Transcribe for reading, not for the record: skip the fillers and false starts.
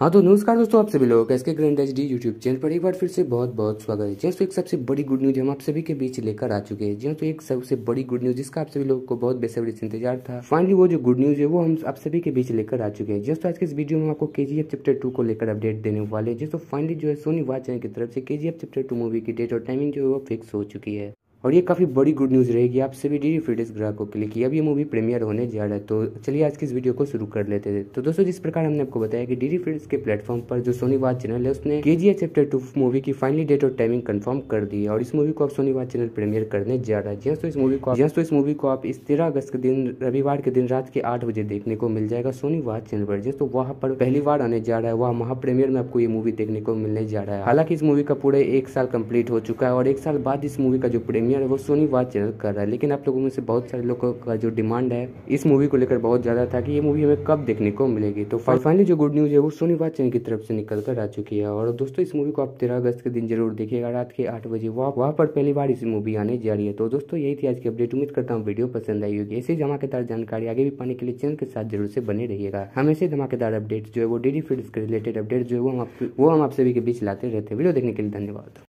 हाँ तो नमस्कार दोस्तों, आप सभी लोगों का SK grand HD YouTube channel पर एक बार फिर से बहुत बहुत स्वागत है। जी तो एक सबसे बड़ी गुड न्यूज़ हम आप सभी के बीच लेकर आ चुके हैं। जी तो एक सबसे बड़ी गुड न्यूज़ जिसका आप सभी लोगों को बहुत बेसब्री से इंतजार था, फाइनली वो जो गुड न्यूज़ है वो हम आप सभी के बीच लेकर आ चुके हैं। जी तो आज के इस वीडियो में आपको केजीएफ चैप्टर 2 को लेकर अपडेट देने वाले हैं। जी तो फाइनली जो है सोनी वाह चैनल की तरफ से केजीएफ चैप्टर 2 मूवी की डेट और टाइमिंग जो है वो फिक्स हो चुकी है और ये काफ़ी बड़ी गुड न्यूज़ रहेगी आप सभी डीडी फ्रीडिश ग्राहकों के लिए कि अब ये मूवी प्रीमियर होने जा रहा है। तो चलिए आज की इस वीडियो को शुरू कर लेते थे। तो दोस्तों, जिस प्रकार हमने आपको बताया कि डीडी फ्रीडिश के प्लेटफॉर्म पर जो सोनी वाह चैनल है उसने केजीएफ चैप्टर 2 मूवी की फाइनली डेट और टाइमिंग कंफर्म कर दी है और इस मूवी को आप सोनी वाह चैनल प्रीमियर करने जा रहा है। इस मूवी को आप इस 13 अगस्त के दिन, रविवार के दिन रात के 8 बजे देखने को मिल जाएगा सोनी वाह चैनल पर। जिस तो वहाँ पर पहली बार आने जा रहा है, वहाँ महा प्रीमियर में आपको ये मूवी देखने को मिलने जा रहा है। हालांकि इस मूवी का पूरा 1 साल कम्प्लीट हो चुका है और 1 साल बाद इस मूवी का जो प्रीमियर वो सोनी वाह चैनल कर रहा है। लेकिन आप लोगों में से बहुत सारे लोगों का जो डिमांड है इस मूवी को लेकर बहुत ज्यादा था कि ये मूवी हमें कब देखने को मिलेगी। तो फाइनली जो गुड न्यूज है वो सोनी वाह चैनल की तरफ से निकल कर आ चुकी है। और दोस्तों, इस मूवी को आप 13 अगस्त के दिन जरूर देखिएगा रात के 8 बजे। वहाँ पर पहली बार इस मूवी आने जा रही है। तो दोस्तों, यही थी आज की अपडेट। उम्मीद करता हूँ वीडियो पसंद आई होगी। ऐसी धमाकेदार जानकारी आगे भी पाने के लिए चैनल के साथ जरूर से बने रहिएगा। हम ऐसे धमाकेदार अपडेट जो है वो डीडी फ्रीडिश के रिलेटेड अपडेट जो है वो हम आप सभी के बीच लाते रहते हैं। वीडियो देखने के लिए धन्यवाद।